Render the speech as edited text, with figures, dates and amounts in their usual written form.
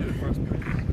Let's do it first.